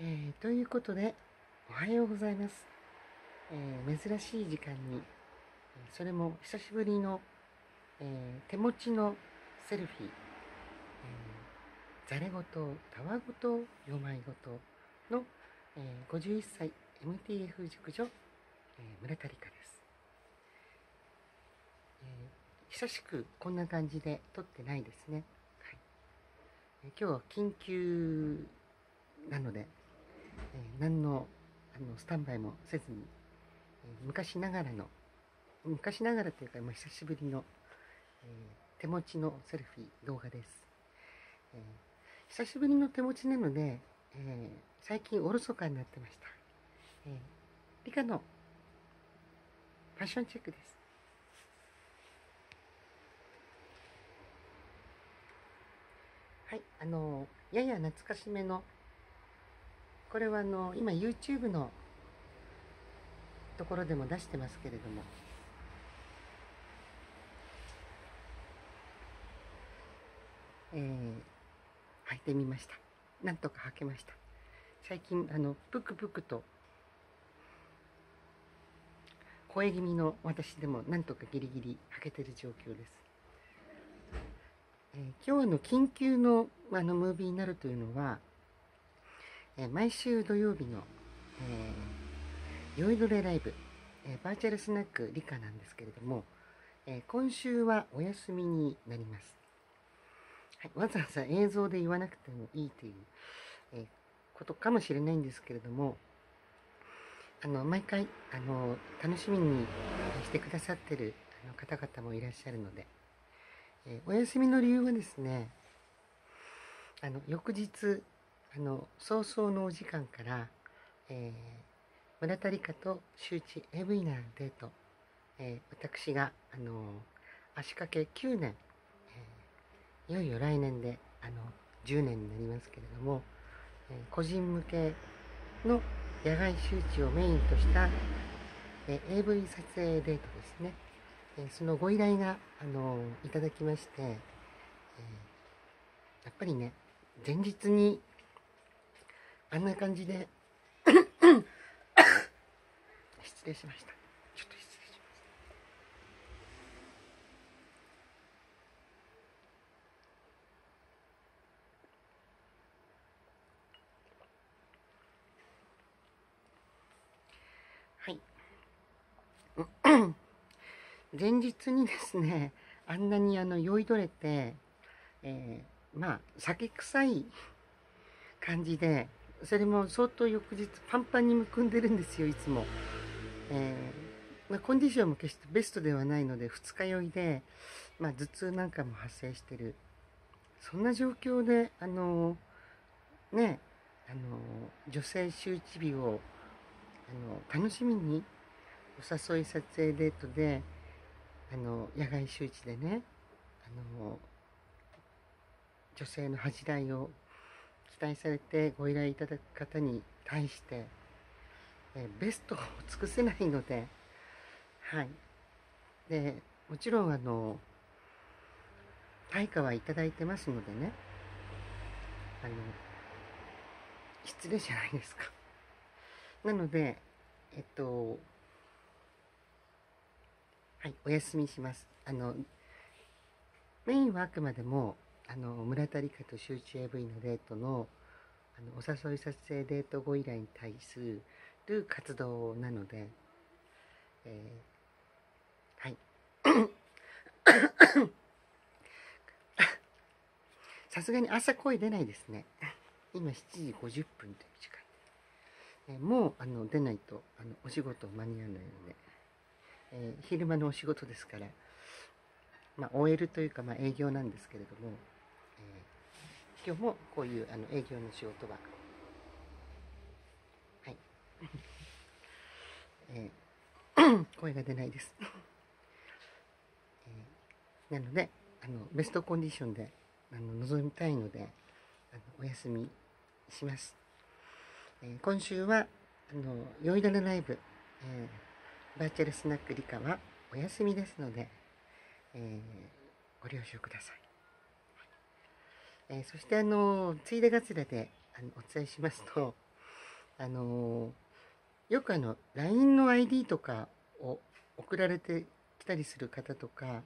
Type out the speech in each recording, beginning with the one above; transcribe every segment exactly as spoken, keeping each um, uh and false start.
えー、ということで、おはようございます。えー、珍しい時間に、それも久しぶりの、えー、手持ちのセルフィー、ざれ言、たわ言、よまい言の、えー、ごじゅういっさい エムティーエフ 熟女、えー、村田理香です、えー。久しくこんな感じで撮ってないですね。はい、えー、今日は緊急なので、えー、何の、あのスタンバイもせずに、えー、昔ながらの昔ながらというか、まあ、久しぶりの、えー、手持ちのセルフィー動画です。えー、久しぶりの手持ちなので、えー、最近おろそかになってました。えー、理香のファッションチェックです。はい、あのやや懐かしめの、これはあの今 YouTube のところでも出してますけれども、えー、履いてみました。なんとか履けました。最近あのぷくぷくと声気味の私でもなんとかギリギリ履けてる状況です。えー、今日の緊急のあのムービーになるというのは、えー、毎週土曜日の、えー、酔いどれライブ、えー、バーチャルスナック理香なんですけれども、えー、今週はお休みになります。わざわざ映像で言わなくてもいいという、えー、ことかもしれないんですけれども、あの毎回あの楽しみにしてくださってるあの方々もいらっしゃるので、えー、お休みの理由はですね、あの翌日あの早々のお時間から、えー、村田理香と周知 エーブイ なデート、えー、私があの足掛けきゅうねん、いよいよ来年であのじゅうねんになりますけれども、えー、個人向けの野外周知をメインとした、えー、エーブイ 撮影デートですね、えー、そのご依頼が、あのー、いただきまして、えー、やっぱりね、前日にあんな感じで失礼しました。ちょっと失礼前日にですね、あんなにあの酔いどれて、えー、まあ酒臭い感じで、それも相当翌日パンパンにむくんでるんですよ、いつも。えーまあ、コンディションも決してベストではないので、二日酔いで、まあ、頭痛なんかも発生してる、そんな状況であのー、ねあのー、女性周知日をあのー、楽しみにお誘い撮影デートで、あの野外周知でね、あの女性の恥じらいを期待されてご依頼いただく方に対してえベストを尽くせないので、はい、でもちろんあの対価はいただいてますのでね、あの失礼じゃないですか。なのでえっとはい、お休みします。あのメインはあくまでもあの村田理香と周知 エーブイ のデートの、 あのお誘い撮影デートご依頼に対する活動なので、えー、はいさすがに朝声出ないですね。今しちじごじゅっぷんという時間、えー、もうあの出ないとあのお仕事間に合わないので。えー、昼間のお仕事ですから、まあ、オーエル というか、まあ、営業なんですけれども、えー、今日もこういうあの営業の仕事は、はいえー、声が出ないです、えー、なのであのベストコンディションであの臨みたいのであのお休みします、えー、今週はあの酔いどれライブ、えーバーチャルスナック理香はお休みですので、えー、ご了承ください。えー、そしてあのついでがつらであのお伝えしますと、あのー、よくあの ライン の アイディー とかを送られてきたりする方とか、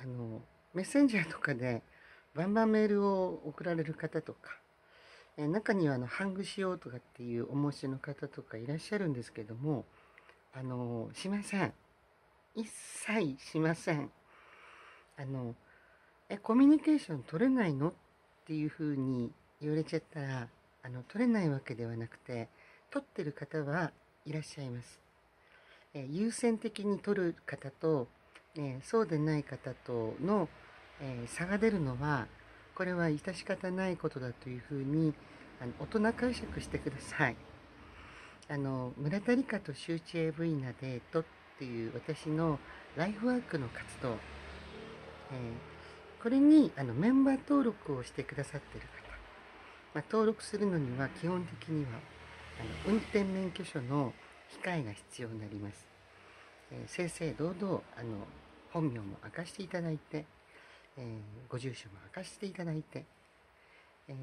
あのメッセンジャーとかでバンバンメールを送られる方とか、え中にはあのハングしようとかっていうお申しの方とかいらっしゃるんですけども、あのしません。一切しません。あのえコミュニケーション取れないのっていうふうに言われちゃったら、あの取れないわけではなくて、取ってる方はいらっしゃいます。え優先的に取る方と、えそうでない方との、え差が出るのは、これは致し方ないことだというふうにあの大人解釈してください。あの村田理香と周知エブイナデートっていう私のライフワークの活動、えー、これにあのメンバー登録をしてくださってる方、まあ、登録するのには基本的にはあの運転免許証の控えが必要になります。えー、正々堂々あの本名も明かしていただいて、えー、ご住所も明かしていただいて、えー、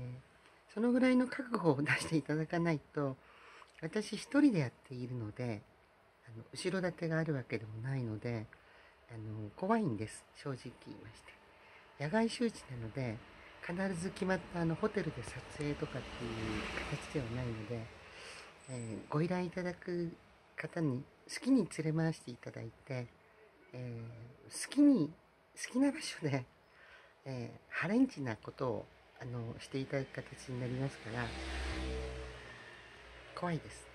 そのぐらいの覚悟を出していただかないと、私一人でやっているので、あの後ろ盾があるわけでもないので、あの怖いんです、正直言いまして。野外周知なので、必ず決まったあのホテルで撮影とかっていう形ではないので、えー、ご依頼いただく方に好きに連れ回していただいて、えー、好きに好きな場所で、えー、ハレンチなことをあのしていただく形になりますから。怖いです。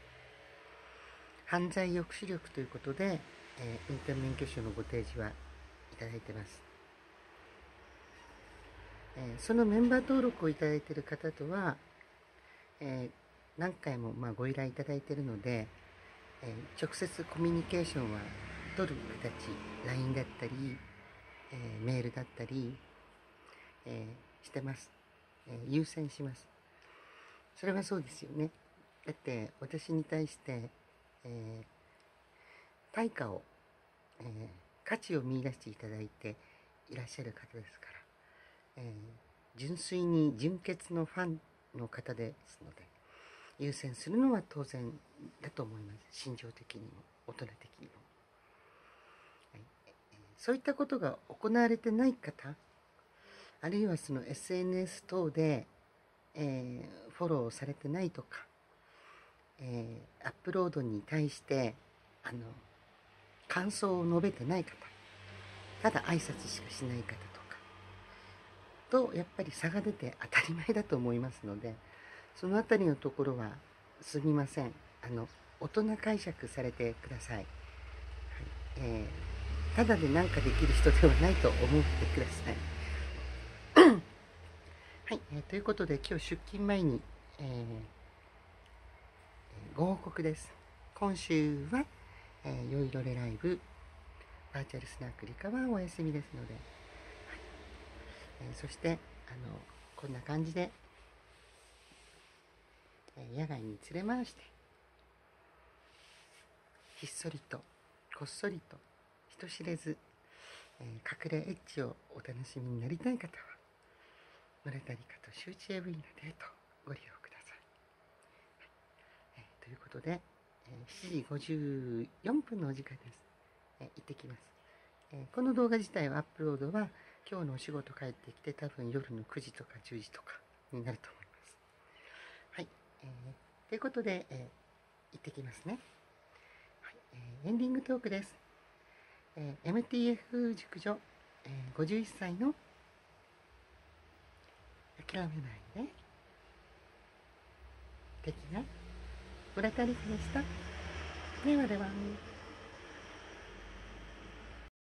犯罪抑止力ということで、えー、運転免許証のご提示はいただいてます。えー、そのメンバー登録をいただいている方とは、えー、何回もまあご依頼いただいているので、えー、直接コミュニケーションは取る形、ライン だったり、えー、メールだったり、えー、してます、えー。優先します。それはそうですよね。だって私に対して、えー、対価を、えー、価値を見出していただいていらっしゃる方ですから、えー、純粋に純潔のファンの方ですので、優先するのは当然だと思います。心情的にも大人的にも、はいえー、そういったことが行われてない方、あるいはその エスエヌエス 等で、えー、フォローされてないとか、えー、アップロードに対してあの感想を述べてない方、ただ挨拶しかしない方とかと、やっぱり差が出て当たり前だと思いますので、そのあたりのところはすみません、あの大人解釈されてください。はいえー、ただで何かできる人ではないと思ってください。はいえー、ということで、今日出勤前に、えーご報告です。今週は、えー、よいろれライブ、バーチャルスナックリカはお休みですので、はいえー、そしてあのこんな感じで、えー、野外に連れ回して、ひっそりとこっそりと人知れず、えー、隠れエッジをお楽しみになりたい方は、村田理香と周知エブイナデートご利用ください。ということで、しちじごじゅうよんぷんのお時間です。え行ってきます。えこの動画自体はアップロードは今日のお仕事帰ってきて、多分夜のくじとかじゅうじとかになると思います。はい。えー、ということで、えー、行ってきますね、はいえー。エンディングトークです。えー、エムティーエフ 熟女、えー、ごじゅういっさいの諦めないね的な村田理香でした。ではでは。